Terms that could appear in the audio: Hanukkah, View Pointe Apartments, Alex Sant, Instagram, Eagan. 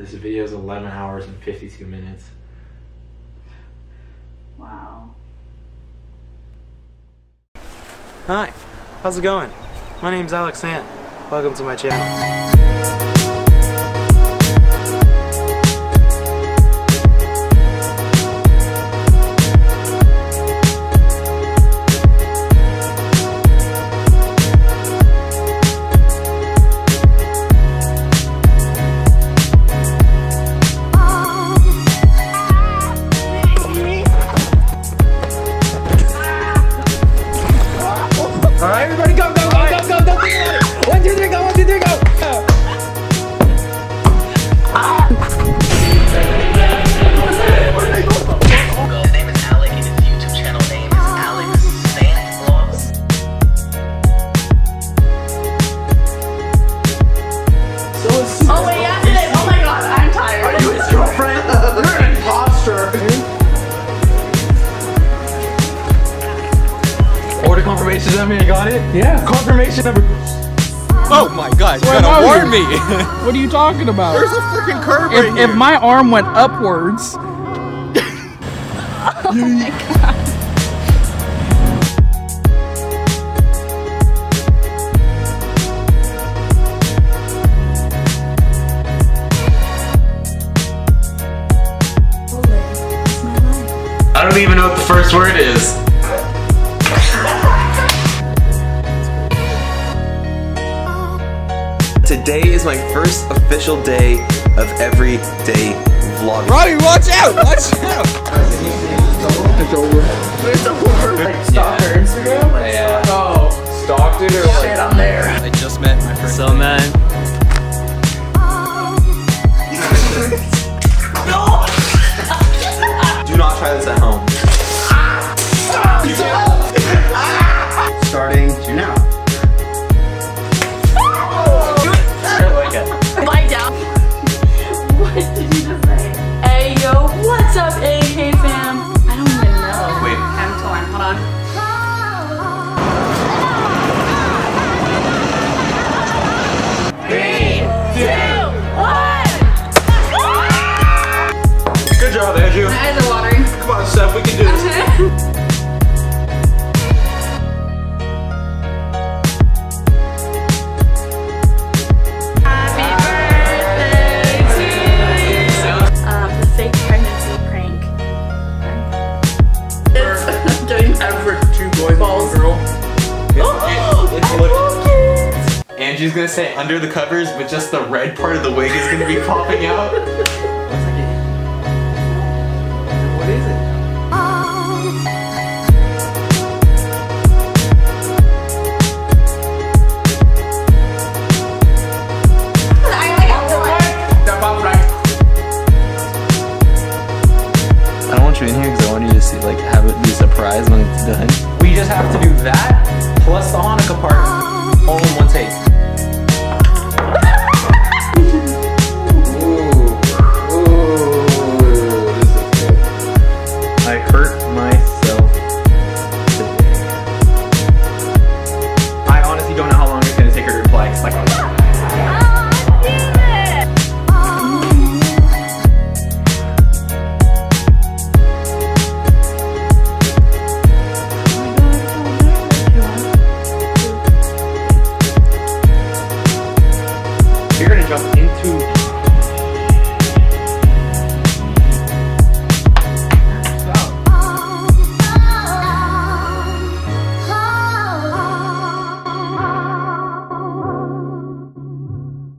This video is 11 hours and 52 minutes. Wow. Hi, how's it going? My name's Alex Sant. Welcome to my channel. Confirmation number, you got it? Yeah. Confirmation number. Oh my god, you gotta warn me! What are you talking about? There's a freaking curve right here. If my arm went upwards. Oh my god. I don't even know what the first word is. Today is my first official day of everyday vlogging. Robbie, watch out! Watch out! It's over. It's over. Like, stalked her Instagram? Like, yeah. Oh. Stalked it or like... Shit, I'm there. I just met my friend. So, man. No! Do not try this at home. Starting June now. Stuff. We can do this. Happy birthday to you. The fake pregnancy prank. It's doing every two boys balls. Girl. It's looking. Angie's gonna say under the covers, but just the red part of the wig is gonna be popping out. In here because I want you to see, like, have it be a surprise when it's done. We just have to do that plus the Hanukkah part all in one take. Ooh, this is good. I hurt myself today. I honestly don't know how long it's gonna take her to reply. It's like, you're gonna jump into